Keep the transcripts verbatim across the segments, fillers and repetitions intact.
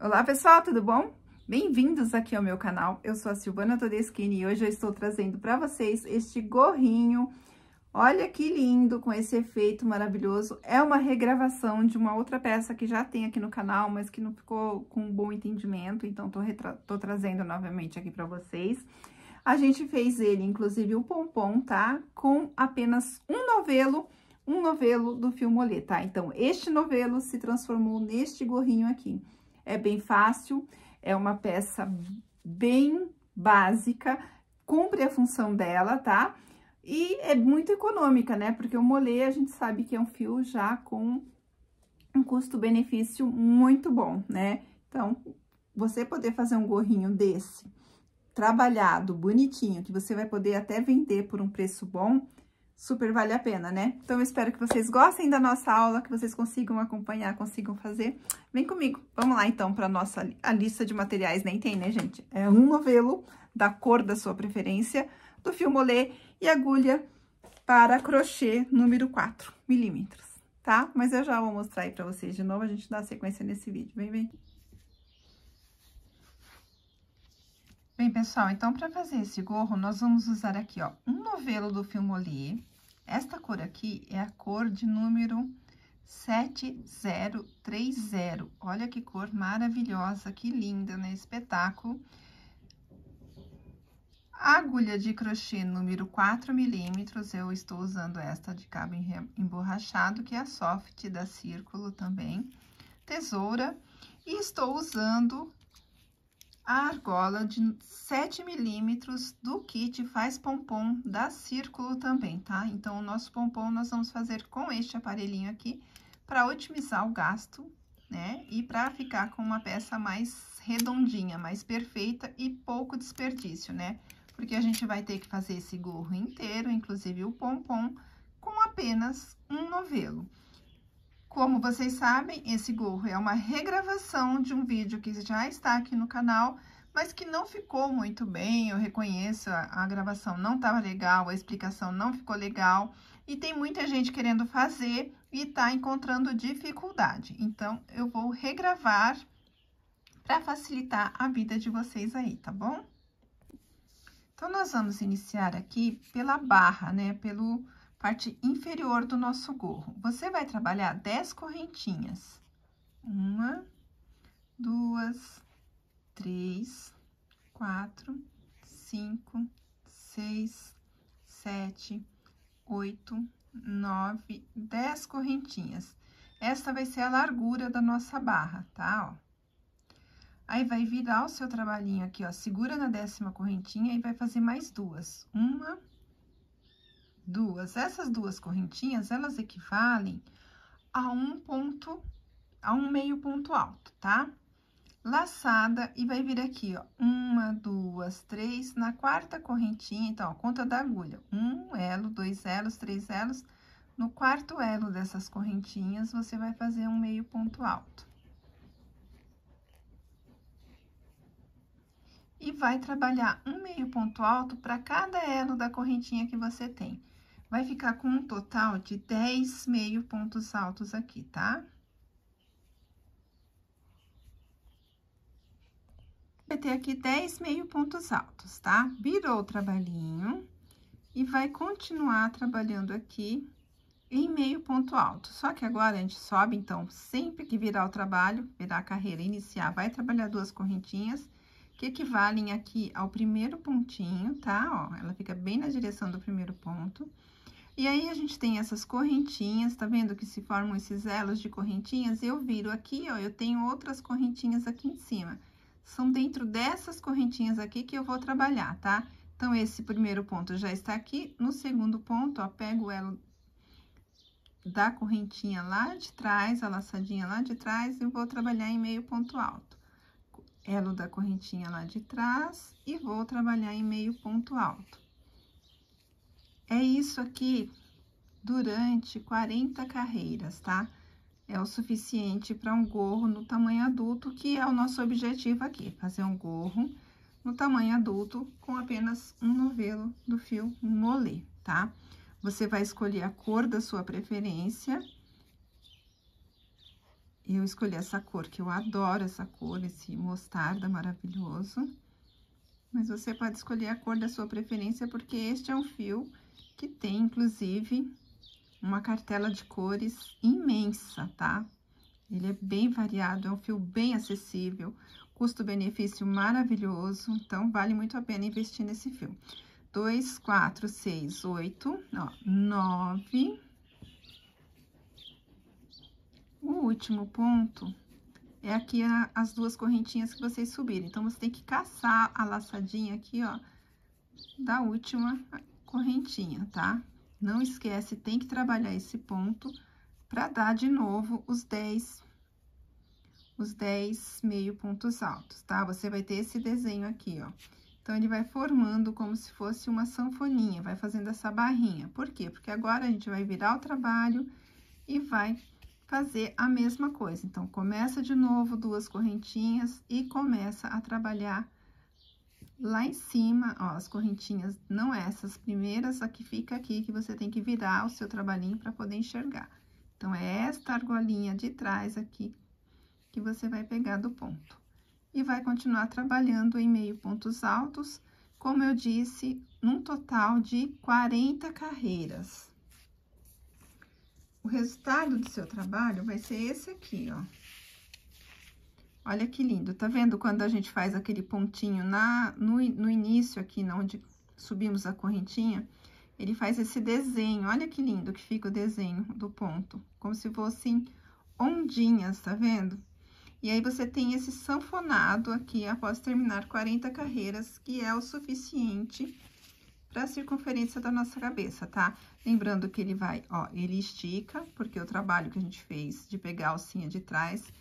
Olá, pessoal, tudo bom? Bem-vindos aqui ao meu canal. Eu sou a Silvana Todeschini e hoje eu estou trazendo para vocês este gorrinho. Olha que lindo, com esse efeito maravilhoso. É uma regravação de uma outra peça que já tem aqui no canal, mas que não ficou com um bom entendimento, então tô, tô trazendo novamente aqui para vocês. A gente fez ele, inclusive, o pompom, tá? Com apenas um novelo, um novelo do fio Mollet, tá? Então, este novelo se transformou neste gorrinho aqui. É bem fácil, é uma peça bem básica, cumpre a função dela, tá? E é muito econômica, né? Porque o Mollet, a gente sabe que é um fio já com um custo-benefício muito bom, né? Então, você poder fazer um gorrinho desse, trabalhado, bonitinho, que você vai poder até vender por um preço bom, super vale a pena, né? Então, eu espero que vocês gostem da nossa aula, que vocês consigam acompanhar, consigam fazer. Vem comigo. Vamos lá, então, para nossa a lista de materiais. Nem tem, né, gente? É um novelo da cor da sua preferência, do fio Mollet e agulha para crochê número quatro milímetros, tá? Mas eu já vou mostrar aí para vocês de novo, a gente dá sequência nesse vídeo. Vem, vem. Bem, pessoal, então, para fazer esse gorro, nós vamos usar aqui, ó, um novelo do fio Mollet. Esta cor aqui é a cor de número sete zero três zero. Olha que cor maravilhosa, que linda, né? Espetáculo. A agulha de crochê número quatro milímetros, eu estou usando esta de cabo emborrachado, que é a Soft da Círculo também. Tesoura. E estou usando a argola de sete milímetros do kit Faz Pompom da Círculo também, tá? Então, o nosso pompom nós vamos fazer com este aparelhinho aqui para otimizar o gasto, né? E para ficar com uma peça mais redondinha, mais perfeita e pouco desperdício, né? Porque a gente vai ter que fazer esse gorro inteiro, inclusive o pompom, com apenas um novelo. Como vocês sabem, esse gorro é uma regravação de um vídeo que já está aqui no canal, mas que não ficou muito bem, eu reconheço, a, a gravação não estava legal, a explicação não ficou legal, e tem muita gente querendo fazer e está encontrando dificuldade. Então, eu vou regravar para facilitar a vida de vocês aí, tá bom? Então, nós vamos iniciar aqui pela barra, né, pelo... parte inferior do nosso gorro. Você vai trabalhar dez correntinhas. Uma, duas, três, quatro, cinco, seis, sete, oito, nove, dez correntinhas. Essa vai ser a largura da nossa barra, tá? Ó. Aí, vai virar o seu trabalhinho aqui, ó. Segura na décima correntinha e vai fazer mais duas. Uma... duas. Essas duas correntinhas, elas equivalem a um ponto, a um meio ponto alto, tá? Laçada, e vai vir aqui, ó, uma, duas, três, na quarta correntinha, então, ó, conta da agulha, um elo, dois elos, três elos, no quarto elo dessas correntinhas, você vai fazer um meio ponto alto. E vai trabalhar um meio ponto alto para cada elo da correntinha que você tem. Vai ficar com um total de dez meio pontos altos aqui, tá? Vai ter aqui dez meio pontos altos, tá? Virou o trabalhinho e vai continuar trabalhando aqui em meio ponto alto. Só que agora a gente sobe, então, sempre que virar o trabalho, virar a carreira, iniciar, vai trabalhar duas correntinhas que equivalem aqui ao primeiro pontinho, tá? Ó, ela fica bem na direção do primeiro ponto. E aí, a gente tem essas correntinhas, tá vendo que se formam esses elos de correntinhas? Eu viro aqui, ó, eu tenho outras correntinhas aqui em cima. São dentro dessas correntinhas aqui que eu vou trabalhar, tá? Então, esse primeiro ponto já está aqui. No segundo ponto, ó, pego o elo da correntinha lá de trás, a laçadinha lá de trás, e vou trabalhar em meio ponto alto. Elo da correntinha lá de trás e vou trabalhar em meio ponto alto. É isso aqui durante quarenta carreiras, tá? É o suficiente para um gorro no tamanho adulto, que é o nosso objetivo aqui, fazer um gorro no tamanho adulto com apenas um novelo do fio Mollet, tá? Você vai escolher a cor da sua preferência. E eu escolhi essa cor, que eu adoro essa cor, esse mostarda maravilhoso. Mas você pode escolher a cor da sua preferência, porque este é um fio que tem, inclusive, uma cartela de cores imensa, tá? Ele é bem variado, é um fio bem acessível, custo-benefício maravilhoso, então, vale muito a pena investir nesse fio. Dois, quatro, seis, oito, ó, nove. O último ponto é aqui a, as duas correntinhas que vocês subirem. Então, você tem que caçar a laçadinha aqui, ó, da última correntinha, tá? Não esquece, tem que trabalhar esse ponto pra dar de novo os dez, os dez meio pontos altos, tá? Você vai ter esse desenho aqui, ó. Então, ele vai formando como se fosse uma sanfoninha, vai fazendo essa barrinha. Por quê? Porque agora a gente vai virar o trabalho e vai fazer a mesma coisa. Então, começa de novo duas correntinhas e começa a trabalhar lá em cima, ó, as correntinhas, não essas primeiras, a que fica aqui, que você tem que virar o seu trabalhinho para poder enxergar. Então, é esta argolinha de trás aqui que você vai pegar do ponto. E vai continuar trabalhando em meio pontos altos, como eu disse, num total de quarenta carreiras. O resultado do seu trabalho vai ser esse aqui, ó. Olha que lindo, tá vendo quando a gente faz aquele pontinho na, no, no início aqui, na onde subimos a correntinha? Ele faz esse desenho, olha que lindo que fica o desenho do ponto, como se fossem ondinhas, tá vendo? E aí, você tem esse sanfonado aqui, após terminar quarenta carreiras, que é o suficiente para a circunferência da nossa cabeça, tá? Lembrando que ele vai, ó, ele estica, porque o trabalho que a gente fez de pegar a alcinha de trás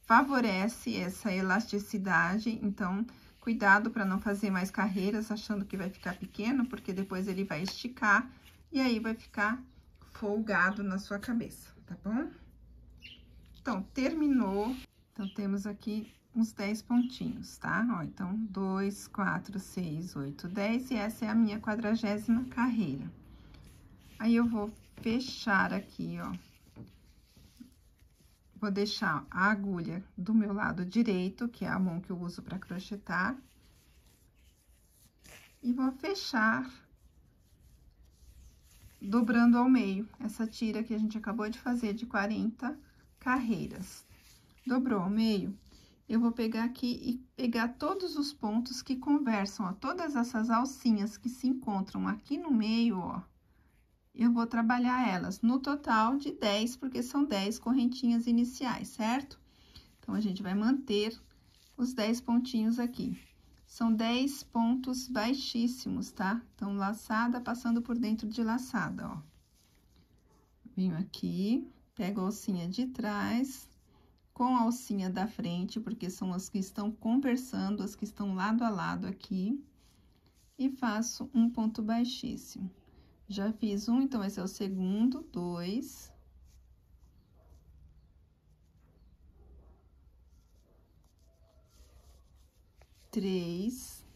favorece essa elasticidade, então, cuidado para não fazer mais carreiras achando que vai ficar pequeno, porque depois ele vai esticar e aí vai ficar folgado na sua cabeça, tá bom? Então, terminou. Então, temos aqui uns dez pontinhos, tá? Ó, então, dois, quatro, seis, oito, dez, e essa é a minha quadragésima carreira. Aí, eu vou fechar aqui, ó. Vou deixar a agulha do meu lado direito, que é a mão que eu uso para crochetar. E vou fechar dobrando ao meio essa tira que a gente acabou de fazer de quarenta carreiras. Dobrou ao meio, eu vou pegar aqui e pegar todos os pontos que conversam, ó. Todas essas alcinhas que se encontram aqui no meio, ó. Eu vou trabalhar elas no total de dez, porque são dez correntinhas iniciais, certo? Então, a gente vai manter os dez pontinhos aqui. São dez pontos baixíssimos, tá? Então, laçada, passando por dentro de laçada, ó. Venho aqui, pego a alcinha de trás com a alcinha da frente, porque são as que estão conversando, as que estão lado a lado aqui. E faço um ponto baixíssimo. Já fiz um, então, esse é o segundo, dois. Três.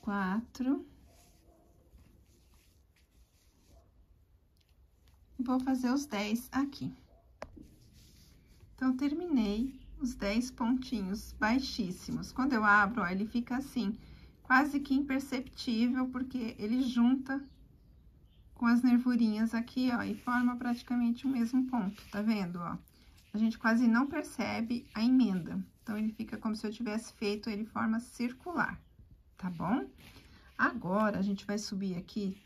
Quatro. Vou fazer os dez aqui. Então, terminei os dez pontinhos baixíssimos. Quando eu abro, ó, ele fica assim, quase que imperceptível, porque ele junta com as nervurinhas aqui, ó, e forma praticamente o mesmo ponto, tá vendo, ó? A gente quase não percebe a emenda, então, ele fica como se eu tivesse feito ele de forma circular, tá bom? Agora, a gente vai subir aqui,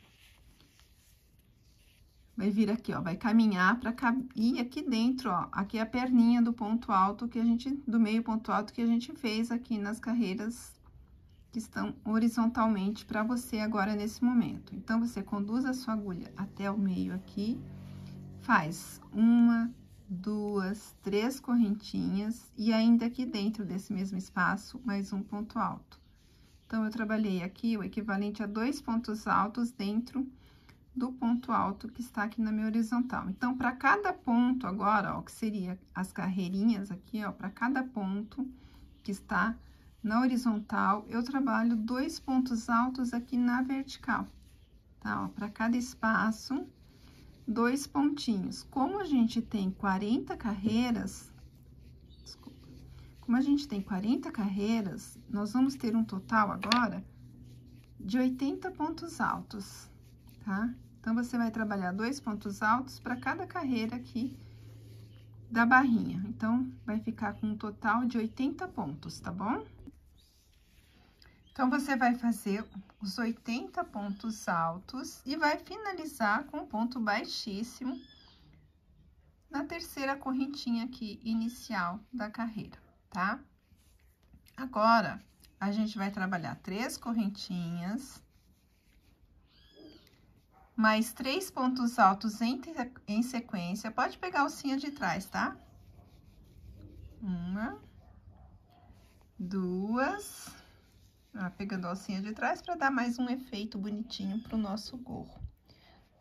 vai vir aqui, ó, vai caminhar pra cair aqui dentro, ó, aqui é a perninha do ponto alto que a gente, do meio ponto alto que a gente fez aqui nas carreiras que estão horizontalmente pra você agora nesse momento. Então, você conduz a sua agulha até o meio aqui, faz uma, duas, três correntinhas e ainda aqui dentro desse mesmo espaço, mais um ponto alto. Então, eu trabalhei aqui o equivalente a dois pontos altos dentro do ponto alto que está aqui na minha horizontal. Então, para cada ponto agora, ó, que seria as carreirinhas aqui, ó, para cada ponto que está na horizontal, eu trabalho dois pontos altos aqui na vertical, tá? Ó, para cada espaço, dois pontinhos. Como a gente tem quarenta carreiras, desculpa, como a gente tem quarenta carreiras, nós vamos ter um total agora de oitenta pontos altos, tá? Então, você vai trabalhar dois pontos altos para cada carreira aqui da barrinha. Então, vai ficar com um total de oitenta pontos, tá bom? Então, você vai fazer os oitenta pontos altos e vai finalizar com um ponto baixíssimo na terceira correntinha aqui inicial da carreira, tá? Agora, a gente vai trabalhar três correntinhas, mais três pontos altos em, em sequência. Pode pegar a alcinha de trás, tá? Uma, duas... Ah, pegando a alcinha de trás para dar mais um efeito bonitinho pro nosso gorro.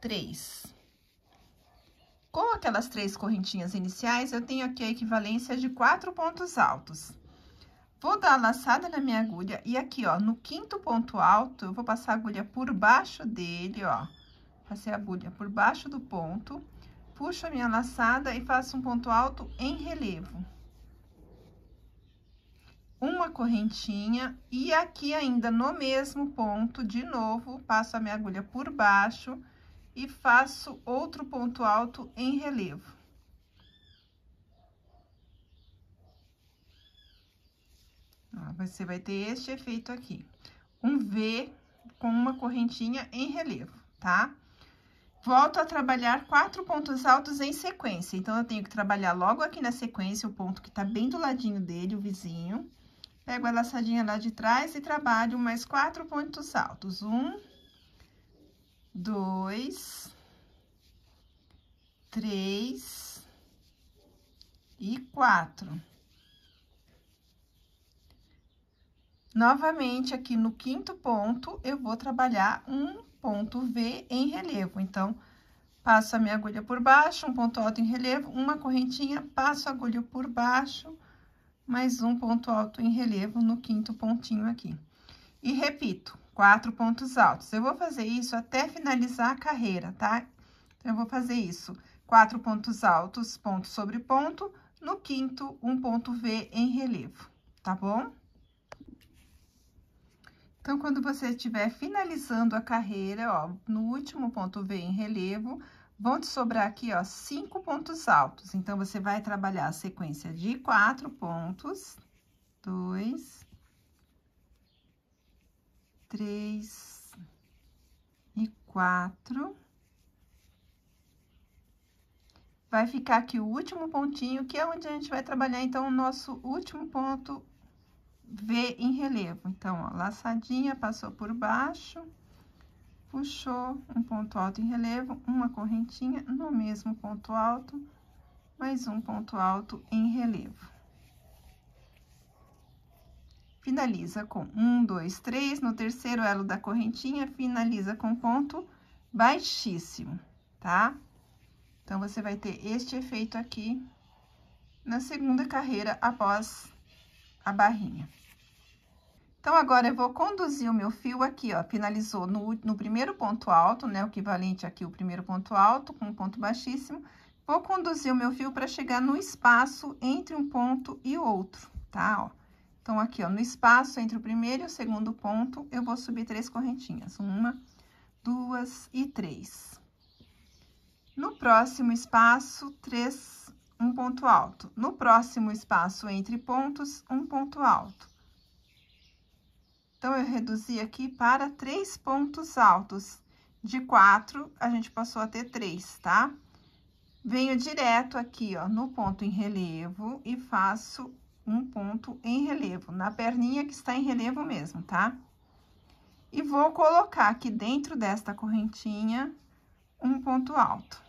Três. Com aquelas três correntinhas iniciais, eu tenho aqui a equivalência de quatro pontos altos. Vou dar a laçada na minha agulha e aqui, ó, no quinto ponto alto, eu vou passar a agulha por baixo dele, ó. Passei a agulha por baixo do ponto, puxo a minha laçada e faço um ponto alto em relevo. Uma correntinha e aqui ainda no mesmo ponto, de novo, passo a minha agulha por baixo e faço outro ponto alto em relevo. Ó, você vai ter este efeito aqui, um V com uma correntinha em relevo, tá? Volto a trabalhar quatro pontos altos em sequência. Então, eu tenho que trabalhar logo aqui na sequência o ponto que tá bem do ladinho dele, o vizinho. Pego a laçadinha lá de trás e trabalho mais quatro pontos altos. Um, dois, três e quatro. Novamente, aqui no quinto ponto, eu vou trabalhar um ponto V em relevo. Então, passo a minha agulha por baixo, um ponto alto em relevo, uma correntinha, passo a agulha por baixo, mais um ponto alto em relevo no quinto pontinho aqui. E repito, quatro pontos altos. Eu vou fazer isso até finalizar a carreira, tá? Então, eu vou fazer isso, quatro pontos altos, ponto sobre ponto, no quinto, um ponto V em relevo, tá bom? Então, quando você estiver finalizando a carreira, ó, no último ponto V em relevo, vão te sobrar aqui, ó, cinco pontos altos. Então, você vai trabalhar a sequência de quatro pontos. Dois, três e quatro. Vai ficar aqui o último pontinho, que é onde a gente vai trabalhar, então, o nosso último ponto V em relevo. Então, ó, laçadinha, passou por baixo... Puxou um ponto alto em relevo, uma correntinha no mesmo ponto alto, mais um ponto alto em relevo. Finaliza com um, dois, três, no terceiro elo da correntinha, finaliza com ponto baixíssimo, tá? Então, você vai ter este efeito aqui na segunda carreira após a barrinha. Então, agora, eu vou conduzir o meu fio aqui, ó, finalizou no, no primeiro ponto alto, né, o equivalente aqui, o primeiro ponto alto com um ponto baixíssimo. Vou conduzir o meu fio para chegar no espaço entre um ponto e outro, tá, ó. Então, aqui, ó, no espaço entre o primeiro e o segundo ponto, eu vou subir três correntinhas. Uma, duas e três. No próximo espaço, três, um ponto alto. No próximo espaço entre pontos, um ponto alto. Então, eu reduzi aqui para três pontos altos. De quatro, a gente passou a ter três, tá? Venho direto aqui, ó, no ponto em relevo e faço um ponto em relevo, na perninha que está em relevo mesmo, tá? E vou colocar aqui dentro desta correntinha um ponto alto.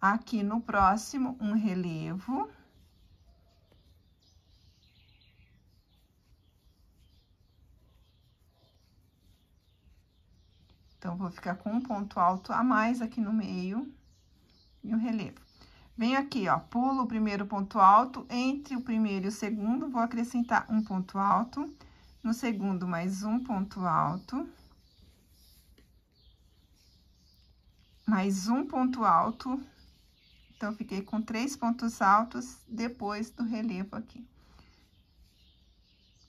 Aqui no próximo, um relevo... Então, vou ficar com um ponto alto a mais aqui no meio e um relevo. Venho aqui, ó, pulo o primeiro ponto alto, entre o primeiro e o segundo, vou acrescentar um ponto alto. No segundo, mais um ponto alto. mais um ponto alto. Então, eu fiquei com três pontos altos depois do relevo aqui.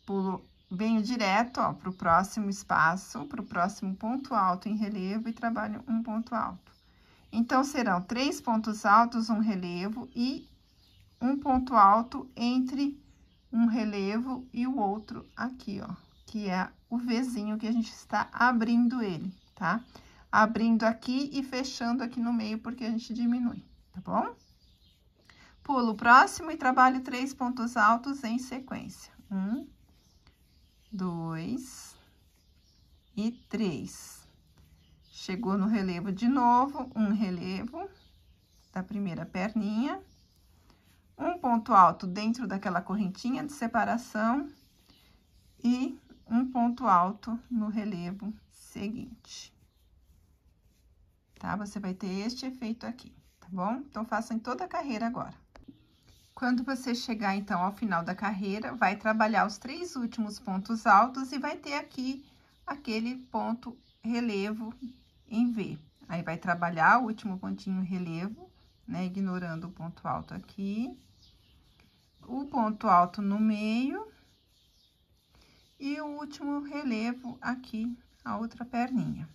Pulo, venho direto, ó, pro próximo espaço, pro próximo ponto alto em relevo e trabalho um ponto alto. Então, serão três pontos altos, um relevo e um ponto alto entre um relevo e o outro aqui, ó, que é o Vzinho que a gente está abrindo ele, tá? Abrindo aqui e fechando aqui no meio, porque a gente diminui, tá bom? Pulo o próximo e trabalho três pontos altos em sequência. Um, dois e três. Chegou no relevo de novo, um relevo da primeira perninha. Um ponto alto dentro daquela correntinha de separação e um ponto alto no relevo seguinte. Tá? Você vai ter este efeito aqui, tá bom? Então, faça em toda a carreira agora. Quando você chegar, então, ao final da carreira, vai trabalhar os três últimos pontos altos e vai ter aqui aquele ponto relevo em V. Aí, vai trabalhar o último pontinho relevo, né? Ignorando o ponto alto aqui. O ponto alto no meio e o último relevo aqui, a outra perninha.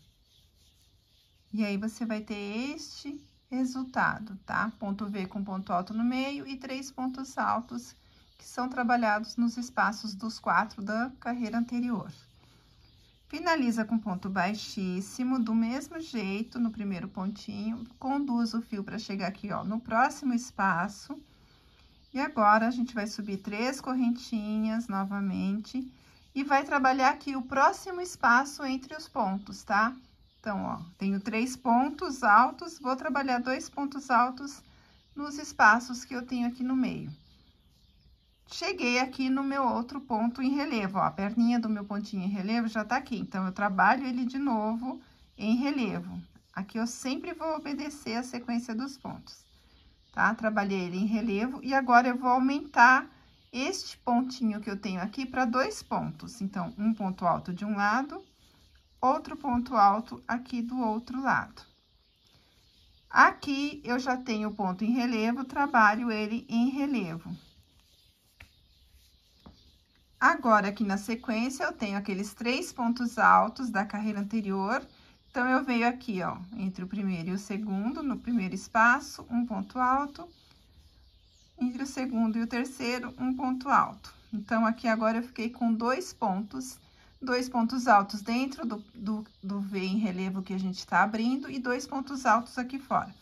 E aí, você vai ter este resultado, tá? Ponto V com ponto alto no meio e três pontos altos que são trabalhados nos espaços dos quatro da carreira anterior. Finaliza com ponto baixíssimo, do mesmo jeito, no primeiro pontinho, conduz o fio para chegar aqui, ó, no próximo espaço. E agora, a gente vai subir três correntinhas novamente e vai trabalhar aqui o próximo espaço entre os pontos, tá? Então, ó, tenho três pontos altos, vou trabalhar dois pontos altos nos espaços que eu tenho aqui no meio. Cheguei aqui no meu outro ponto em relevo, ó, a perninha do meu pontinho em relevo já tá aqui, então, eu trabalho ele de novo em relevo. Aqui, eu sempre vou obedecer a sequência dos pontos, tá? Trabalhei ele em relevo e agora eu vou aumentar este pontinho que eu tenho aqui para dois pontos. Então, um ponto alto de um lado, outro ponto alto aqui do outro lado. Aqui, eu já tenho o ponto em relevo, trabalho ele em relevo. Agora, aqui na sequência, eu tenho aqueles três pontos altos da carreira anterior. Então, eu venho aqui, ó, entre o primeiro e o segundo, no primeiro espaço, um ponto alto. Entre o segundo e o terceiro, um ponto alto. Então, aqui agora eu fiquei com dois pontos, dois pontos altos dentro do, do, do V em relevo que a gente tá abrindo e dois pontos altos aqui fora.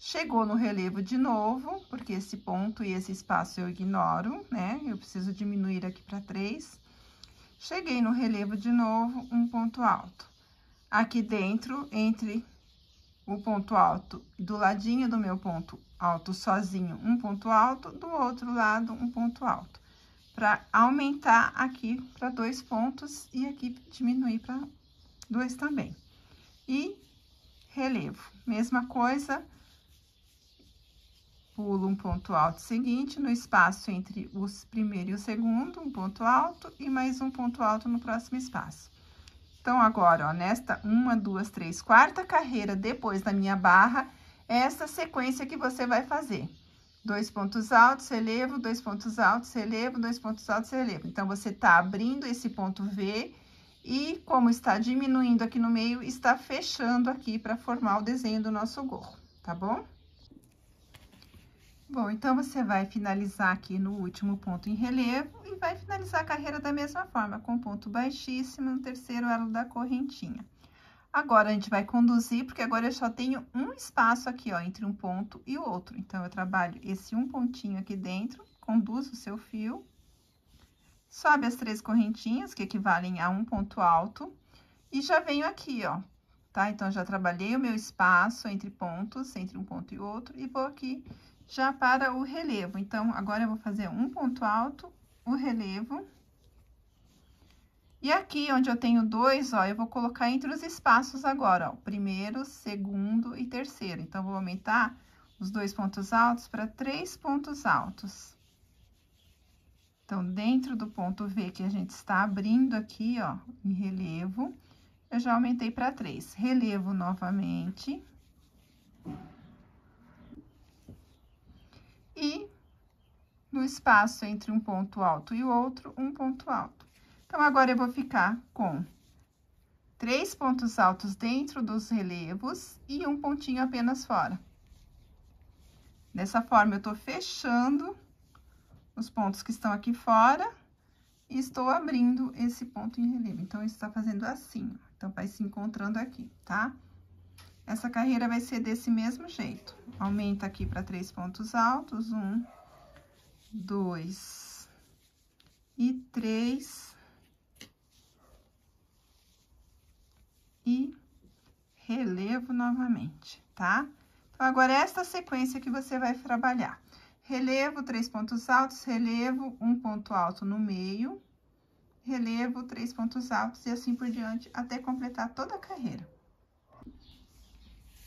Chegou no relevo de novo, porque esse ponto e esse espaço eu ignoro, né? Eu preciso diminuir aqui para três. Cheguei no relevo de novo, um ponto alto. Aqui dentro, entre o ponto alto do ladinho do meu ponto alto sozinho, um ponto alto, do outro lado, um ponto alto. Para aumentar aqui para dois pontos e aqui diminuir para dois também. E relevo, mesma coisa. Pulo um ponto alto seguinte, no espaço entre o primeiro e o segundo, um ponto alto, e mais um ponto alto no próximo espaço. Então, agora, ó, nesta uma, duas, três, quarta carreira, depois da minha barra, é essa sequência que você vai fazer. Dois pontos altos, relevo, dois pontos altos, relevo, dois pontos altos, relevo. Então, você tá abrindo esse ponto V e, como está diminuindo aqui no meio, está fechando aqui para formar o desenho do nosso gorro, tá bom? Bom, então, você vai finalizar aqui no último ponto em relevo e vai finalizar a carreira da mesma forma, com ponto baixíssimo no terceiro elo da correntinha. Agora, a gente vai conduzir, porque agora eu só tenho um espaço aqui, ó, entre um ponto e o outro. Então, eu trabalho esse um pontinho aqui dentro, conduzo o seu fio, sobe as três correntinhas, que equivalem a um ponto alto, e já venho aqui, ó, tá? Então, já trabalhei o meu espaço entre pontos, entre um ponto e outro, e vou aqui já para o relevo. Então, agora eu vou fazer um ponto alto, o relevo. E aqui, onde eu tenho dois, ó, eu vou colocar entre os espaços agora, ó, primeiro, segundo e terceiro. Então, vou aumentar os dois pontos altos para três pontos altos. Então, dentro do ponto V que a gente está abrindo aqui, ó, em relevo, eu já aumentei para três. Relevo novamente. E no espaço entre um ponto alto e o outro, um ponto alto. Então, agora eu vou ficar com três pontos altos dentro dos relevos e um pontinho apenas fora. Dessa forma, eu tô fechando os pontos que estão aqui fora e estou abrindo esse ponto em relevo. Então, isso tá fazendo assim, então, vai se encontrando aqui, tá? Essa carreira vai ser desse mesmo jeito. Aumenta aqui para três pontos altos, um, dois e três. E relevo novamente, tá? Então, agora, é esta sequência que você vai trabalhar. Relevo, três pontos altos, relevo, um ponto alto no meio, relevo, três pontos altos e assim por diante, até completar toda a carreira.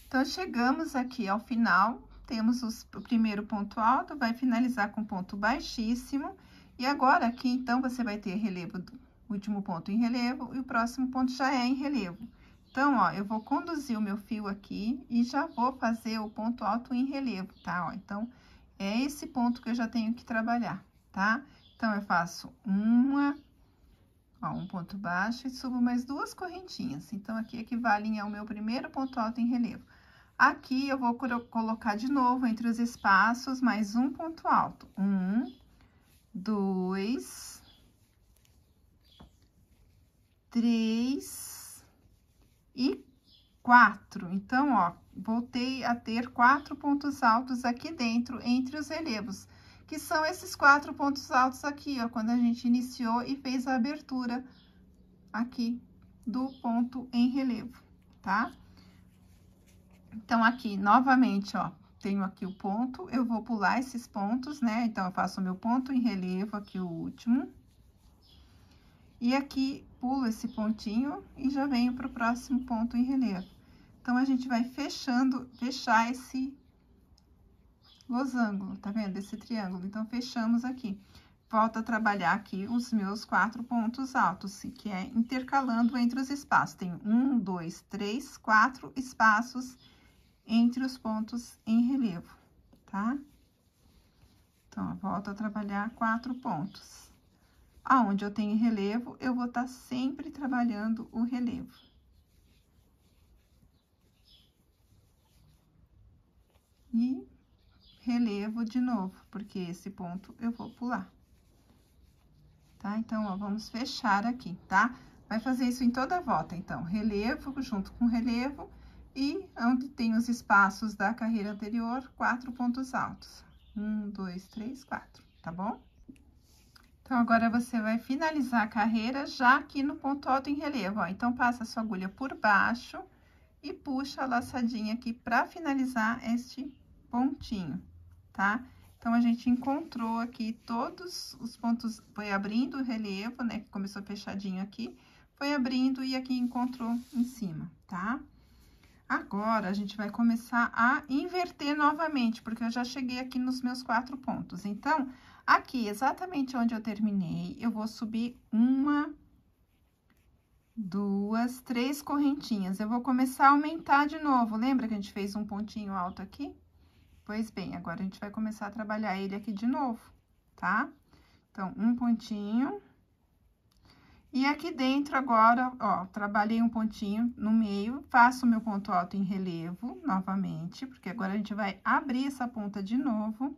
Então, chegamos aqui ao final, temos os, o primeiro ponto alto, vai finalizar com ponto baixíssimo. E agora, aqui, então, você vai ter relevo, o último ponto em relevo, e o próximo ponto já é em relevo. Então, ó, eu vou conduzir o meu fio aqui e já vou fazer o ponto alto em relevo, tá? Ó, então, é esse ponto que eu já tenho que trabalhar, tá? Então, eu faço uma, ó, um ponto baixo e subo mais duas correntinhas. Então, aqui equivalem ao meu primeiro ponto alto em relevo. Aqui, eu vou colocar de novo entre os espaços mais um ponto alto. Um, dois, três e quatro. Então, ó, voltei a ter quatro pontos altos aqui dentro, entre os relevos, que são esses quatro pontos altos aqui, ó, quando a gente iniciou e fez a abertura aqui do ponto em relevo, tá? Então, aqui, novamente, ó, tenho aqui o ponto, eu vou pular esses pontos, né? Então, eu faço o meu ponto em relevo, aqui o último. E aqui, pulo esse pontinho e já venho pro próximo ponto em relevo. Então, a gente vai fechando, fechar esse losango, tá vendo? Esse triângulo. Então, fechamos aqui. Volto a trabalhar aqui os meus quatro pontos altos, que é intercalando entre os espaços. Tem um, dois, três, quatro espaços entre os pontos em relevo, tá? Então, volto a trabalhar quatro pontos. Aonde eu tenho relevo, eu vou estar sempre trabalhando o relevo. E relevo de novo, porque esse ponto eu vou pular. Tá? Então, ó, vamos fechar aqui, tá? Vai fazer isso em toda a volta, então. Relevo junto com relevo. E onde tem os espaços da carreira anterior, quatro pontos altos. Um, dois, três, quatro, tá bom? Então, agora, você vai finalizar a carreira já aqui no ponto alto em relevo, ó. Então, passa a sua agulha por baixo e puxa a laçadinha aqui pra finalizar este pontinho, tá? Então, a gente encontrou aqui todos os pontos, foi abrindo o relevo, né? Que começou fechadinho aqui, foi abrindo e aqui encontrou em cima, tá? Agora, a gente vai começar a inverter novamente, porque eu já cheguei aqui nos meus quatro pontos. Então, aqui, exatamente onde eu terminei, eu vou subir uma, duas, três correntinhas. Eu vou começar a aumentar de novo. Lembra que a gente fez um pontinho alto aqui? Pois bem, agora a gente vai começar a trabalhar ele aqui de novo, tá? Então, um pontinho. E aqui dentro, agora, ó, trabalhei um pontinho no meio, faço o meu ponto alto em relevo novamente, porque agora a gente vai abrir essa ponta de novo.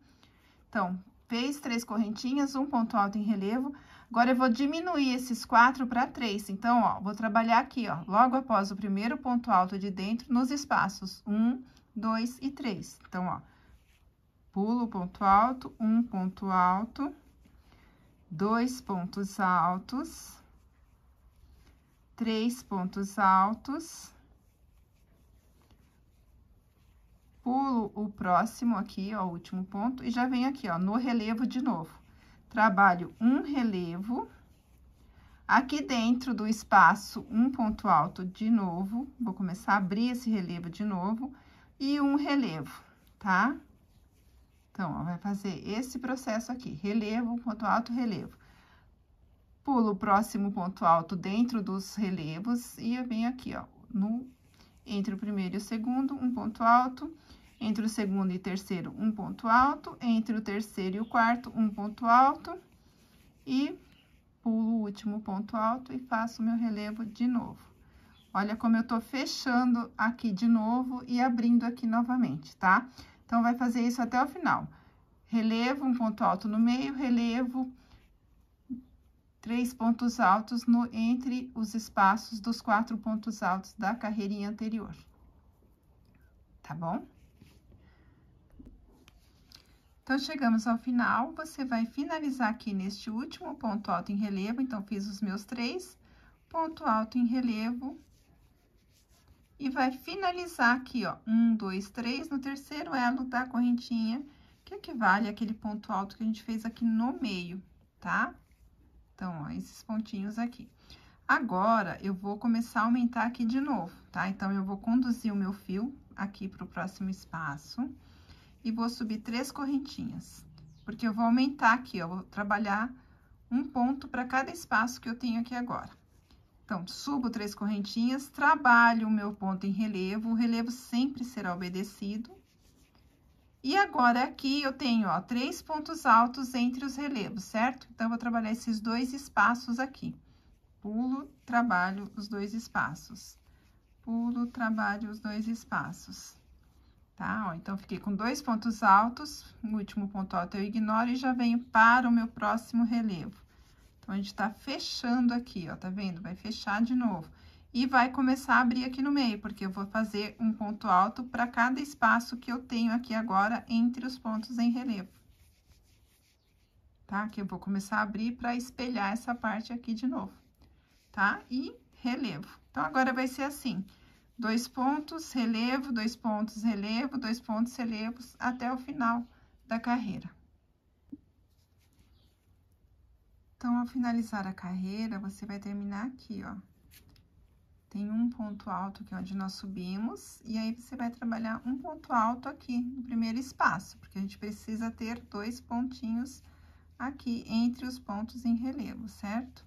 Então, fez três correntinhas, um ponto alto em relevo. Agora, eu vou diminuir esses quatro para três. Então, ó, vou trabalhar aqui, ó, logo após o primeiro ponto alto de dentro, nos espaços um, dois e três. Então, ó, pulo o ponto alto, um ponto alto, dois pontos altos, três pontos altos, pulo o próximo aqui, ó, o último ponto, e já venho aqui, ó, no relevo de novo. Trabalho um relevo, aqui dentro do espaço, um ponto alto de novo, vou começar a abrir esse relevo de novo, e um relevo, tá? Então, ó, vai fazer esse processo aqui, relevo, ponto alto, relevo. Pulo o próximo ponto alto dentro dos relevos e eu venho aqui, ó, no entre o primeiro e o segundo, um ponto alto, entre o segundo e terceiro, um ponto alto, entre o terceiro e o quarto, um ponto alto, e pulo o último ponto alto e faço o meu relevo de novo. Olha como eu tô fechando aqui de novo e abrindo aqui novamente, tá? Então, vai fazer isso até o final. Relevo, um ponto alto no meio, relevo, três pontos altos no, entre os espaços dos quatro pontos altos da carreirinha anterior. Tá bom? Então, chegamos ao final, você vai finalizar aqui neste último ponto alto em relevo, então, fiz os meus três, ponto alto em relevo, e vai finalizar aqui, ó, um, dois, três, no terceiro elo da correntinha, que equivale àquele ponto alto que a gente fez aqui no meio, tá? Então, ó, esses pontinhos aqui. Agora, eu vou começar a aumentar aqui de novo, tá? Então, eu vou conduzir o meu fio aqui pro próximo espaço, e vou subir três correntinhas, porque eu vou aumentar aqui, ó, vou trabalhar um ponto para cada espaço que eu tenho aqui agora. Então, subo três correntinhas, trabalho o meu ponto em relevo, o relevo sempre será obedecido. E agora, aqui, eu tenho, ó, três pontos altos entre os relevos, certo? Então, eu vou trabalhar esses dois espaços aqui. Pulo, trabalho os dois espaços. Pulo, trabalho os dois espaços. Tá? Ó, então, fiquei com dois pontos altos, o último ponto alto eu ignoro e já venho para o meu próximo relevo. Então, a gente tá fechando aqui, ó, tá vendo? Vai fechar de novo. E vai começar a abrir aqui no meio, porque eu vou fazer um ponto alto para cada espaço que eu tenho aqui agora entre os pontos em relevo. Tá? Que eu vou começar a abrir para espelhar essa parte aqui de novo, tá? E relevo. Então, agora vai ser assim. Dois pontos, relevo, dois pontos, relevo, dois pontos, relevos, até o final da carreira. Então, ao finalizar a carreira, você vai terminar aqui, ó. Tem um ponto alto aqui onde nós subimos, e aí você vai trabalhar um ponto alto aqui no primeiro espaço, porque a gente precisa ter dois pontinhos aqui entre os pontos em relevo, certo?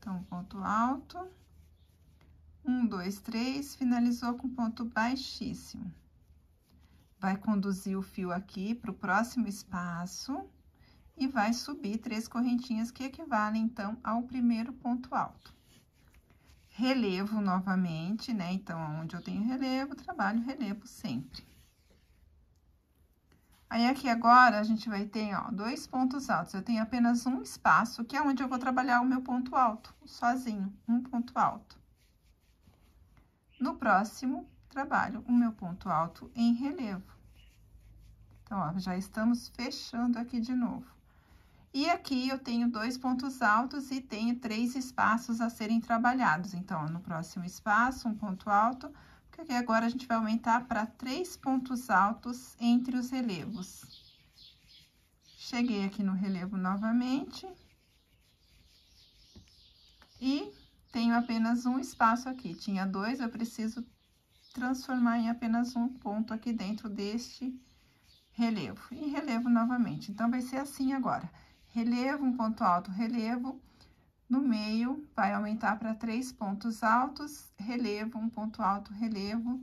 Então, ponto alto... Um, dois, três, finalizou com ponto baixíssimo. Vai conduzir o fio aqui para o próximo espaço e vai subir três correntinhas que equivalem, então, ao primeiro ponto alto. Relevo novamente, né? Então, onde eu tenho relevo, trabalho relevo sempre. Aí, aqui agora, a gente vai ter, ó, dois pontos altos. Eu tenho apenas um espaço, que é onde eu vou trabalhar o meu ponto alto, sozinho, um ponto alto. No próximo, trabalho o meu ponto alto em relevo. Então, ó, já estamos fechando aqui de novo. E aqui, eu tenho dois pontos altos e tenho três espaços a serem trabalhados. Então, ó, no próximo espaço, um ponto alto, porque aqui agora a gente vai aumentar para três pontos altos entre os relevos. Cheguei aqui no relevo novamente. E... tenho apenas um espaço aqui, tinha dois, eu preciso transformar em apenas um ponto aqui dentro deste relevo. E relevo novamente, então, vai ser assim agora. Relevo, um ponto alto, relevo, no meio, vai aumentar para três pontos altos, relevo, um ponto alto, relevo,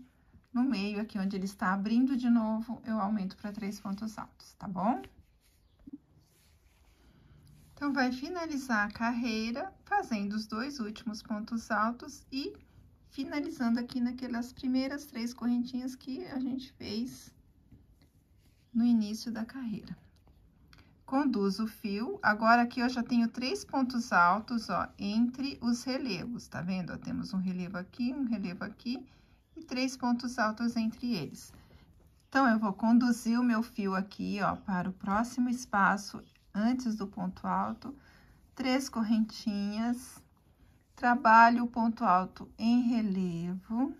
no meio, aqui onde ele está abrindo de novo, eu aumento para três pontos altos, tá bom? Então, vai finalizar a carreira fazendo os dois últimos pontos altos e finalizando aqui naquelas primeiras três correntinhas que a gente fez no início da carreira. Conduzo o fio, agora aqui eu já tenho três pontos altos, ó, entre os relevos, tá vendo? Ó, temos um relevo aqui, um relevo aqui e três pontos altos entre eles. Então, eu vou conduzir o meu fio aqui, ó, para o próximo espaço... antes do ponto alto, três correntinhas, trabalho o ponto alto em relevo,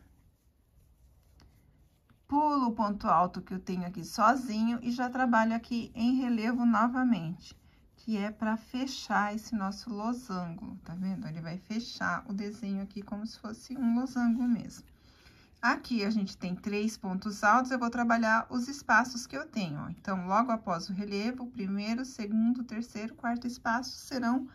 pulo o ponto alto que eu tenho aqui sozinho e já trabalho aqui em relevo novamente, que é para fechar esse nosso losango, tá vendo? Ele vai fechar o desenho aqui como se fosse um losango mesmo. Aqui, a gente tem três pontos altos, eu vou trabalhar os espaços que eu tenho, ó. Então, logo após o relevo, o primeiro, segundo, terceiro, quarto espaço serão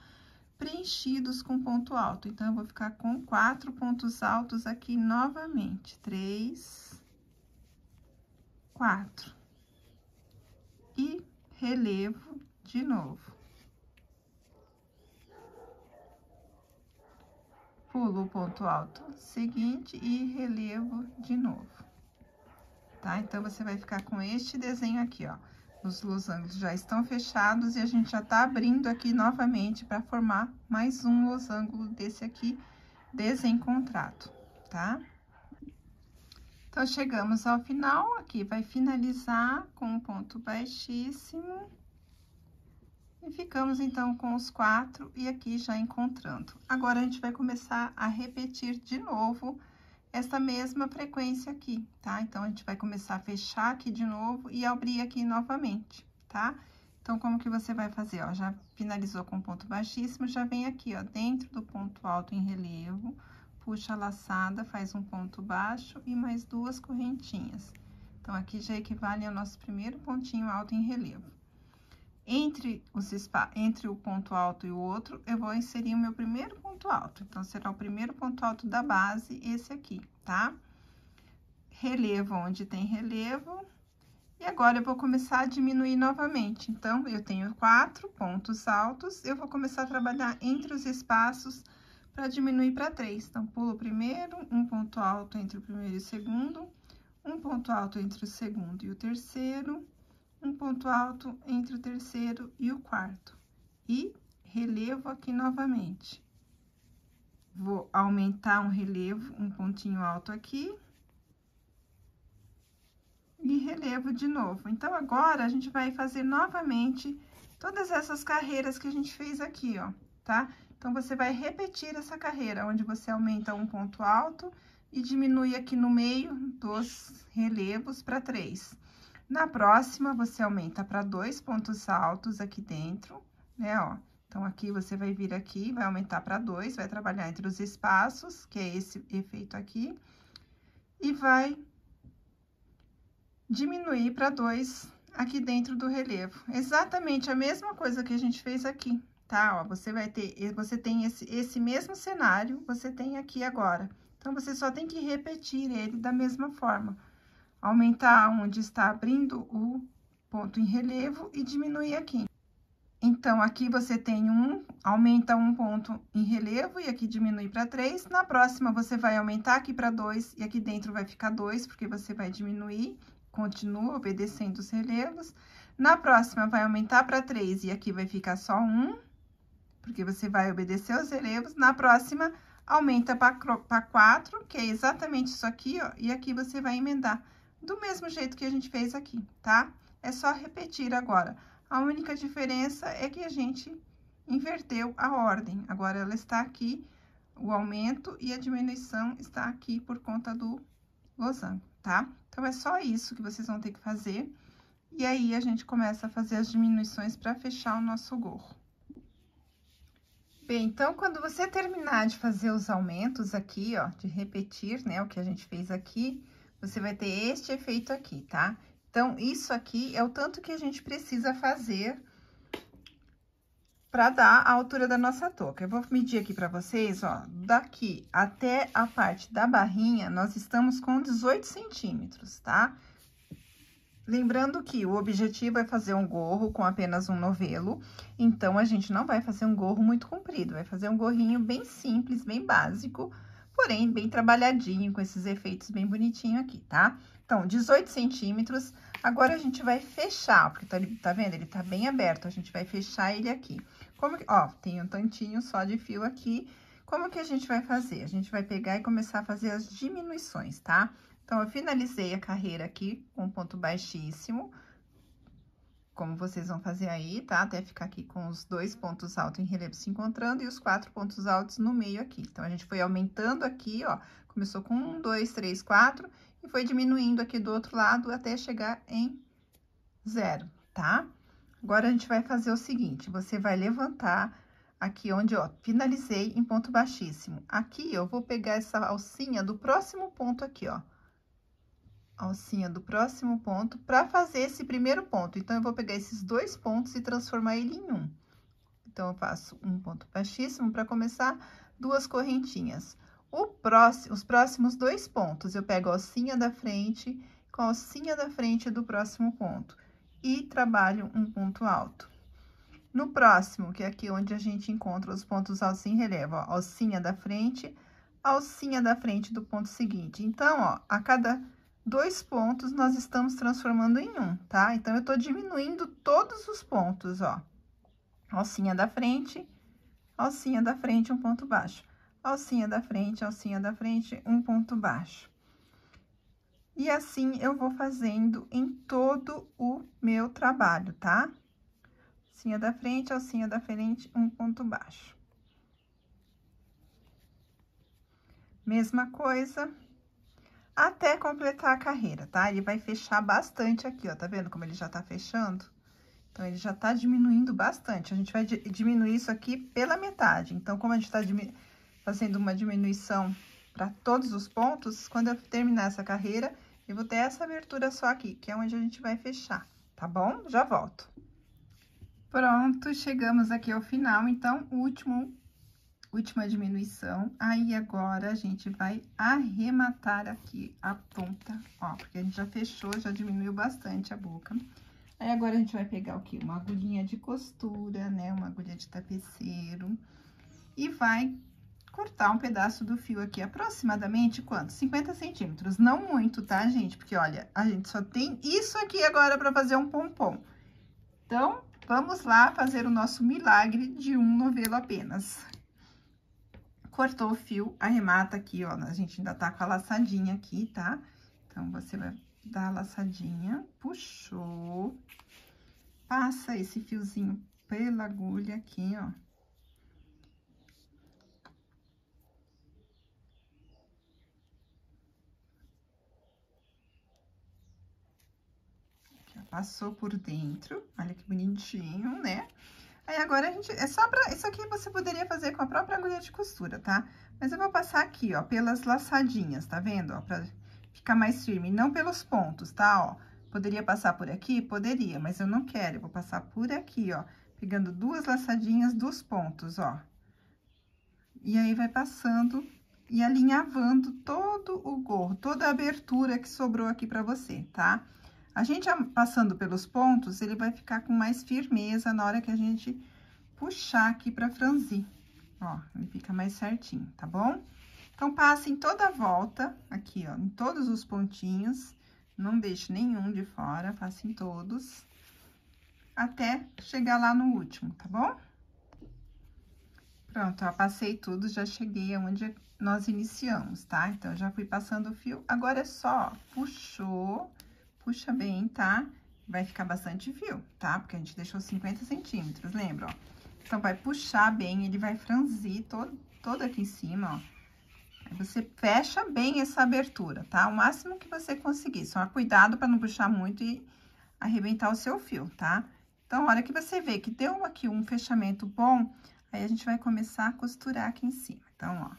preenchidos com ponto alto. Então, eu vou ficar com quatro pontos altos aqui novamente. Três, quatro. E relevo de novo. Pulo o ponto alto seguinte e relevo de novo. Tá? Então, você vai ficar com este desenho aqui, ó. Os losangos já estão fechados e a gente já tá abrindo aqui novamente para formar mais um losango desse aqui desencontrado, tá? Então, chegamos ao final, aqui vai finalizar com um ponto baixíssimo. E ficamos, então, com os quatro e aqui já encontrando. Agora, a gente vai começar a repetir de novo essa mesma frequência aqui, tá? Então, a gente vai começar a fechar aqui de novo e abrir aqui novamente, tá? Então, como que você vai fazer, ó? Já finalizou com ponto baixíssimo, já vem aqui, ó, dentro do ponto alto em relevo, puxa a laçada, faz um ponto baixo e mais duas correntinhas. Então, aqui já equivale ao nosso primeiro pontinho alto em relevo. Entre os espaços, entre o ponto alto e o outro, eu vou inserir o meu primeiro ponto alto. Então, será o primeiro ponto alto da base, esse aqui, tá? Relevo onde tem relevo. E agora, eu vou começar a diminuir novamente. Então, eu tenho quatro pontos altos, eu vou começar a trabalhar entre os espaços para diminuir para três. Então, pulo o primeiro, um ponto alto entre o primeiro e o segundo, um ponto alto entre o segundo e o terceiro, um ponto alto entre o terceiro e o quarto. E relevo aqui novamente. Vou aumentar um relevo, um pontinho alto aqui. E relevo de novo. Então, agora, a gente vai fazer novamente todas essas carreiras que a gente fez aqui, ó, tá? Então, você vai repetir essa carreira, onde você aumenta um ponto alto e diminui aqui no meio dos relevos para três. Na próxima, você aumenta para dois pontos altos aqui dentro, né, ó. Então, aqui você vai vir aqui, vai aumentar para dois, vai trabalhar entre os espaços, que é esse efeito aqui. E vai diminuir para dois aqui dentro do relevo. Exatamente a mesma coisa que a gente fez aqui, tá? Ó, você vai ter, você tem esse, esse mesmo cenário, você tem aqui agora. Então, você só tem que repetir ele da mesma forma. Aumentar onde está abrindo o ponto em relevo e diminuir aqui. Então, aqui você tem um, aumenta um ponto em relevo e aqui diminui para três. Na próxima, você vai aumentar aqui para dois e aqui dentro vai ficar dois, porque você vai diminuir, continua obedecendo os relevos. Na próxima, vai aumentar para três e aqui vai ficar só um, porque você vai obedecer os relevos. Na próxima, aumenta para quatro, que é exatamente isso aqui, ó, e aqui você vai emendar. Do mesmo jeito que a gente fez aqui, tá? É só repetir agora. A única diferença é que a gente inverteu a ordem. Agora, ela está aqui, o aumento e a diminuição está aqui por conta do losango, tá? Então, é só isso que vocês vão ter que fazer. E aí, a gente começa a fazer as diminuições para fechar o nosso gorro. Bem, então, quando você terminar de fazer os aumentos aqui, ó, de repetir, né, o que a gente fez aqui, você vai ter este efeito aqui, tá? Então, isso aqui é o tanto que a gente precisa fazer pra dar a altura da nossa touca. Eu vou medir aqui pra vocês, ó, daqui até a parte da barrinha, nós estamos com dezoito centímetros, tá? Lembrando que o objetivo é fazer um gorro com apenas um novelo, então, a gente não vai fazer um gorro muito comprido, vai fazer um gorrinho bem simples, bem básico, porém, bem trabalhadinho, com esses efeitos bem bonitinho aqui, tá? Então, dezoito centímetros. Agora, a gente vai fechar, porque tá, tá vendo? Ele tá bem aberto, a gente vai fechar ele aqui. Como que, ó, tem um tantinho só de fio aqui. Como que a gente vai fazer? A gente vai pegar e começar a fazer as diminuições, tá? Então, eu finalizei a carreira aqui com um ponto baixíssimo, como vocês vão fazer aí, tá? Até ficar aqui com os dois pontos altos em relevo se encontrando e os quatro pontos altos no meio aqui. Então, a gente foi aumentando aqui, ó, começou com um, dois, três, quatro, e foi diminuindo aqui do outro lado até chegar em zero, tá? Agora, a gente vai fazer o seguinte, você vai levantar aqui onde, ó, finalizei em ponto baixíssimo. Aqui, eu vou pegar essa alcinha do próximo ponto aqui, ó. Alcinha do próximo ponto, para fazer esse primeiro ponto. Então, eu vou pegar esses dois pontos e transformar ele em um. Então, eu faço um ponto baixíssimo para começar duas correntinhas. O próximo, os próximos dois pontos, eu pego a alcinha da frente com a alcinha da frente do próximo ponto e trabalho um ponto alto. No próximo, que é aqui onde a gente encontra os pontos altos em relevo, ó, alcinha da frente, alcinha da frente do ponto seguinte. Então, ó, a cada dois pontos, nós estamos transformando em um, tá? Então, eu tô diminuindo todos os pontos, ó. Alcinha da frente, alcinha da frente, um ponto baixo. Alcinha da frente, alcinha da frente, um ponto baixo. E assim, eu vou fazendo em todo o meu trabalho, tá? Alcinha da frente, alcinha da frente, um ponto baixo. Mesma coisa, até completar a carreira, tá? Ele vai fechar bastante aqui, ó, tá vendo como ele já tá fechando? Então, ele já tá diminuindo bastante. A gente vai diminuir isso aqui pela metade. Então, como a gente tá diminu- fazendo uma diminuição para todos os pontos, quando eu terminar essa carreira, eu vou ter essa abertura só aqui, que é onde a gente vai fechar, tá bom? Já volto. Pronto, chegamos aqui ao final, então, último, última diminuição. Aí, agora, a gente vai arrematar aqui a ponta, ó, porque a gente já fechou, já diminuiu bastante a boca. Aí, agora, a gente vai pegar o quê? Uma agulhinha de costura, né, uma agulha de tapeceiro, e vai cortar um pedaço do fio aqui, aproximadamente, quanto? cinquenta centímetros, não muito, tá, gente? Porque, olha, a gente só tem isso aqui agora pra fazer um pompom. Então... vamos lá fazer o nosso milagre de um novelo apenas. Cortou o fio, arremata aqui, ó, a gente ainda tá com a laçadinha aqui, tá? Então, você vai dar a laçadinha, puxou, passa esse fiozinho pela agulha aqui, ó. Passou por dentro, olha que bonitinho, né? Aí, agora, a gente... é só pra... isso aqui você poderia fazer com a própria agulha de costura, tá? Mas eu vou passar aqui, ó, pelas laçadinhas, tá vendo? Ó, pra ficar mais firme, não pelos pontos, tá? Ó, poderia passar por aqui? Poderia, mas eu não quero, eu vou passar por aqui, ó, pegando duas laçadinhas dos pontos, ó. E aí, vai passando e alinhavando todo o gorro, toda a abertura que sobrou aqui pra você, tá? A gente passando pelos pontos, ele vai ficar com mais firmeza na hora que a gente puxar aqui pra franzir. Ó, ele fica mais certinho, tá bom? Então, passa em toda a volta, aqui, ó, em todos os pontinhos. Não deixe nenhum de fora, passa em todos. Até chegar lá no último, tá bom? Pronto, ó, passei tudo, já cheguei aonde nós iniciamos, tá? Então, já fui passando o fio. Agora, é só, ó, puxou... puxa bem, tá? Vai ficar bastante fio, tá? Porque a gente deixou cinquenta centímetros, lembra, ó? Então, vai puxar bem, ele vai franzir todo, todo aqui em cima, ó. Aí, você fecha bem essa abertura, tá? O máximo que você conseguir, só cuidado pra não puxar muito e arrebentar o seu fio, tá? Então, a hora que você vê que deu aqui um fechamento bom, aí, a gente vai começar a costurar aqui em cima. Então, ó,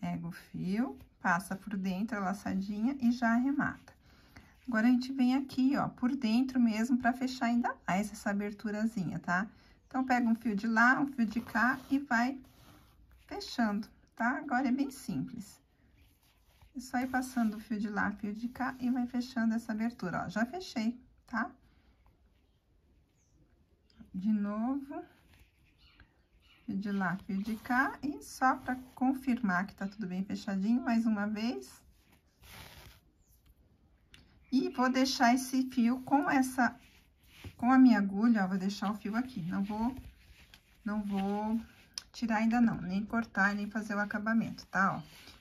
pega o fio, passa por dentro a laçadinha e já arremata. Agora, a gente vem aqui, ó, por dentro mesmo, pra fechar ainda mais essa aberturazinha, tá? Então, pega um fio de lá, um fio de cá e vai fechando, tá? Agora, é bem simples. É só ir passando o fio de lá, fio de cá e vai fechando essa abertura, ó. Já fechei, tá? De novo, fio de lá, fio de cá e só pra confirmar que tá tudo bem fechadinho, mais uma vez... E vou deixar esse fio com essa, com a minha agulha, ó, vou deixar o fio aqui, não vou, não vou tirar ainda não, nem cortar, nem fazer o acabamento, tá, ó?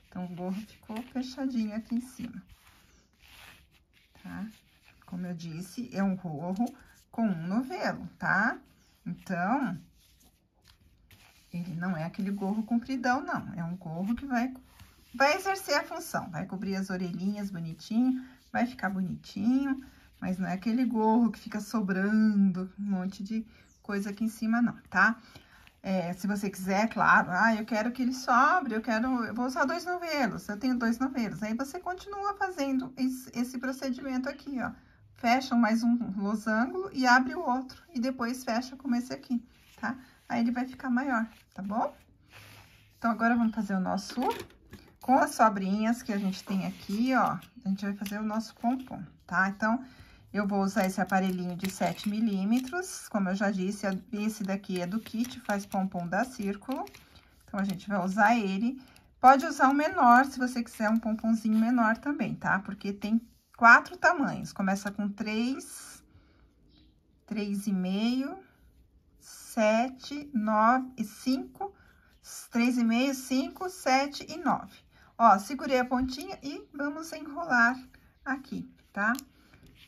Então, o gorro ficou fechadinho aqui em cima, tá? Como eu disse, é um gorro com um novelo, tá? Então, ele não é aquele gorro compridão, não, é um gorro que vai, vai exercer a função, vai cobrir as orelhinhas bonitinho... vai ficar bonitinho, mas não é aquele gorro que fica sobrando um monte de coisa aqui em cima, não, tá? É, se você quiser, claro, ah, eu quero que ele sobre, eu quero... eu vou usar dois novelos, eu tenho dois novelos. Aí, você continua fazendo esse, esse procedimento aqui, ó. Fecha mais um losango e abre o outro, e depois fecha como esse aqui, tá? aí ele vai ficar maior, tá bom? Então, agora vamos fazer o nosso, com as sobrinhas que a gente tem aqui, ó, a gente vai fazer o nosso pompom, tá? Então, eu vou usar esse aparelhinho de sete milímetros, como eu já disse, esse daqui é do kit, faz pompom da Círculo, então, a gente vai usar ele. Pode usar um menor, se você quiser um pomponzinho menor também, tá? Porque tem quatro tamanhos, começa com três, três e meio, sete, nove e cinco, três e meio, cinco, sete e nove. Ó, segurei a pontinha e vamos enrolar aqui, tá?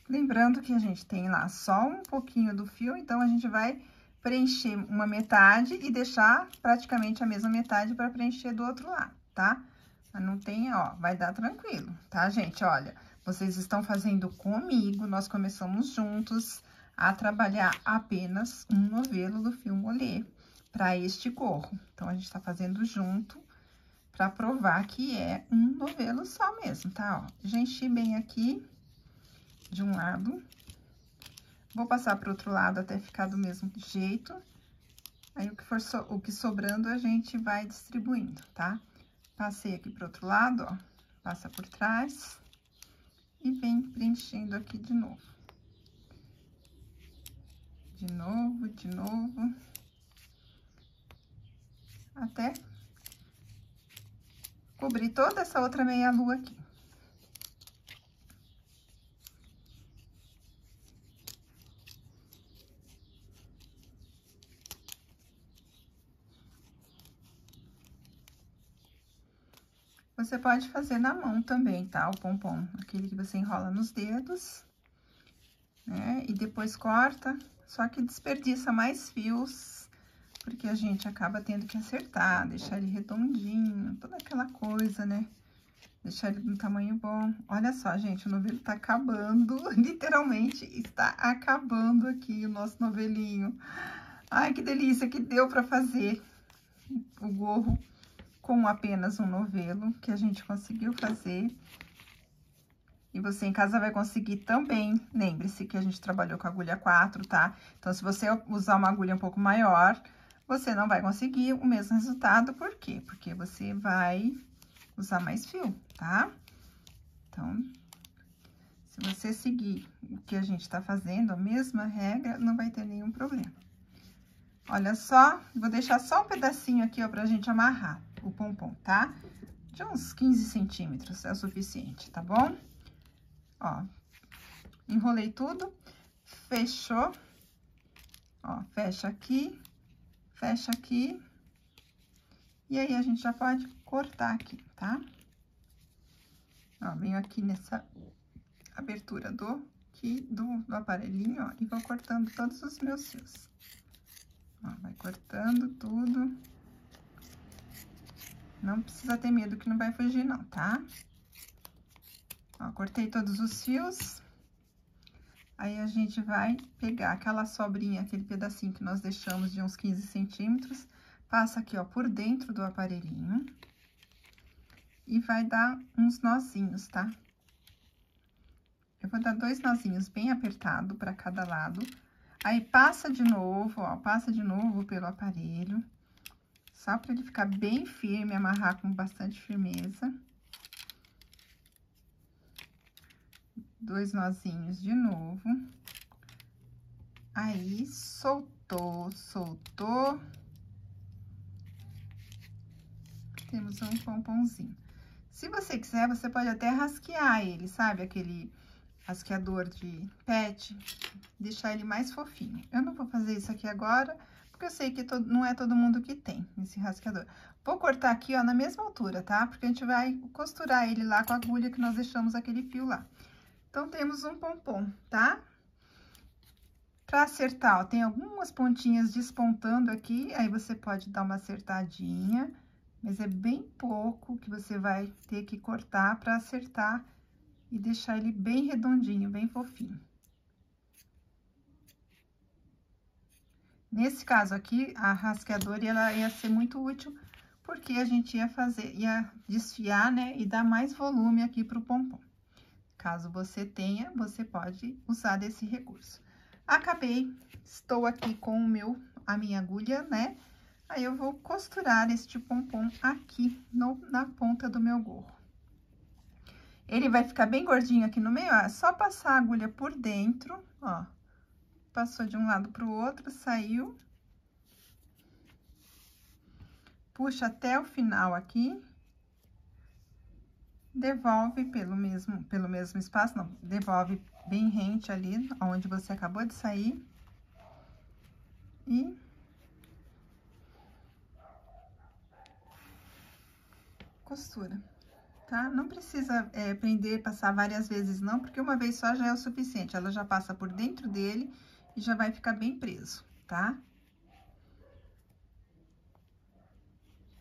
Lembrando que a gente tem lá só um pouquinho do fio, então, a gente vai preencher uma metade e deixar praticamente a mesma metade para preencher do outro lado, tá? Não tem, ó, vai dar tranquilo, tá, gente? Olha, vocês estão fazendo comigo, nós começamos juntos a trabalhar apenas um novelo do fio Mollet para este gorro. Então, a gente tá fazendo junto para provar que é um novelo só mesmo, tá? Ó, já enchi bem aqui de um lado. Vou passar pro outro lado até ficar do mesmo jeito. Aí, o que for so, o que sobrando, a gente vai distribuindo, tá? Passei aqui pro outro lado, ó. Passa por trás. E vem preenchendo aqui de novo. De novo, de novo. Até cobrir toda essa outra meia-lua aqui. Você pode fazer na mão também, tá? O pompom, aquele que você enrola nos dedos, né? E depois corta, só que desperdiça mais fios, porque a gente acaba tendo que acertar, deixar ele redondinho, toda aquela coisa, né? Deixar ele no tamanho bom. Olha só, gente, o novelo tá acabando, literalmente está acabando aqui o nosso novelinho. Ai, que delícia que deu pra fazer o gorro com apenas um novelo, que a gente conseguiu fazer. E você em casa vai conseguir também. Lembre-se que a gente trabalhou com agulha quatro, tá? Então, se você usar uma agulha um pouco maior, você não vai conseguir o mesmo resultado. Por quê? Porque você vai usar mais fio, tá? Então, se você seguir o que a gente tá fazendo, a mesma regra, não vai ter nenhum problema. Olha só, vou deixar só um pedacinho aqui, ó, pra gente amarrar o pompom, tá? De uns quinze centímetros é o suficiente, tá bom? Ó, enrolei tudo, fechou, ó, fecha aqui, fecha aqui, e aí a gente já pode cortar aqui, tá? Ó, venho aqui nessa abertura do, aqui, do, do aparelhinho, ó, e vou cortando todos os meus fios. Ó, vai cortando tudo. Não precisa ter medo que não vai fugir, não, tá? Ó, cortei todos os fios. Aí, a gente vai pegar aquela sobrinha, aquele pedacinho que nós deixamos de uns quinze centímetros. Passa aqui, ó, por dentro do aparelhinho. E vai dar uns nozinhos, tá? Eu vou dar dois nozinhos bem apertado pra cada lado. Aí, passa de novo, ó, passa de novo pelo aparelho. Só pra ele ficar bem firme, amarrar com bastante firmeza. Dois nozinhos de novo. Aí, soltou, soltou. Temos um pomponzinho. Se você quiser, você pode até rasquear ele, sabe? Aquele rasqueador de pet, deixar ele mais fofinho. Eu não vou fazer isso aqui agora, porque eu sei que todo, não é todo mundo que tem esse rasqueador. Vou cortar aqui, ó, na mesma altura, tá? Porque a gente vai costurar ele lá com a agulha que nós deixamos aquele fio lá. Então, temos um pompom, tá? Pra acertar, ó, tem algumas pontinhas despontando aqui, aí você pode dar uma acertadinha, mas é bem pouco que você vai ter que cortar pra acertar e deixar ele bem redondinho, bem fofinho. Nesse caso aqui, a rasqueadora ela ia ser muito útil, porque a gente ia fazer, ia desfiar, né, e dar mais volume aqui pro pompom. Caso você tenha, você pode usar desse recurso. Acabei, estou aqui com o meu a minha agulha, né? Aí, eu vou costurar este pompom aqui no, na ponta do meu gorro. Ele vai ficar bem gordinho aqui no meio, ó, é só passar a agulha por dentro, ó. Passou de um lado pro outro, saiu. Puxa até o final aqui. Devolve pelo mesmo, pelo mesmo espaço, não, devolve bem rente ali, onde você acabou de sair. E... costura, tá? Não precisa é, prender, passar várias vezes não, porque uma vez só já é o suficiente. Ela já passa por dentro dele e já vai ficar bem preso, tá?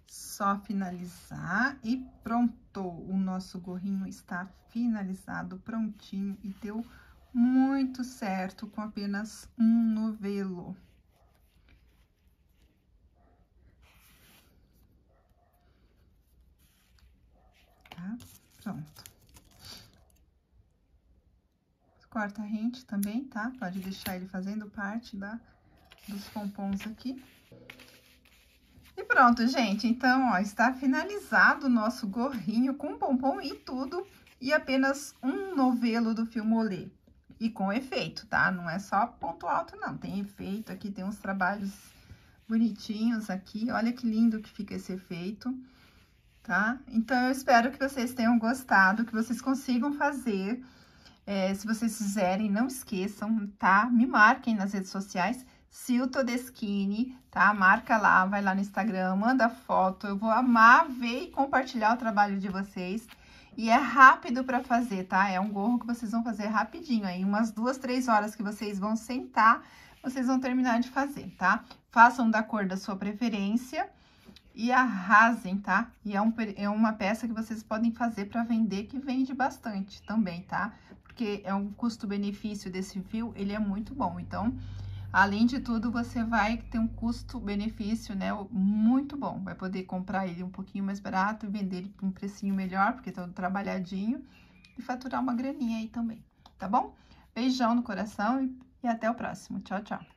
Só finalizar e pronto! O nosso gorrinho está finalizado, prontinho, e deu muito certo com apenas um novelo. Tá? Pronto. Corta rente também, tá? Pode deixar ele fazendo parte da, dos pompons aqui. E pronto, gente. Então, ó, está finalizado o nosso gorrinho com pompom e tudo. E apenas um novelo do fio Mollet. E com efeito, tá? Não é só ponto alto, não. Tem efeito aqui, tem uns trabalhos bonitinhos aqui. Olha que lindo que fica esse efeito. Tá? Então, eu espero que vocês tenham gostado, que vocês consigam fazer. É, se vocês fizerem, não esqueçam, tá? Me marquem nas redes sociais, Sil Todeschini, tá? Marca lá, vai lá no Instagram, manda foto. Eu vou amar ver e compartilhar o trabalho de vocês. E é rápido pra fazer, tá? É um gorro que vocês vão fazer rapidinho, aí umas duas, três horas que vocês vão sentar, vocês vão terminar de fazer, tá? Façam da cor da sua preferência. E arrasem, tá? E é, um, é uma peça que vocês podem fazer para vender, que vende bastante também, tá? Porque é um custo-benefício desse fio, ele é muito bom. Então, além de tudo, você vai ter um custo-benefício, né? Muito bom. Vai poder comprar ele um pouquinho mais barato e vender ele por um precinho melhor, porque tá trabalhadinho. E faturar uma graninha aí também, tá bom? Beijão no coração e, e até o próximo. Tchau, tchau.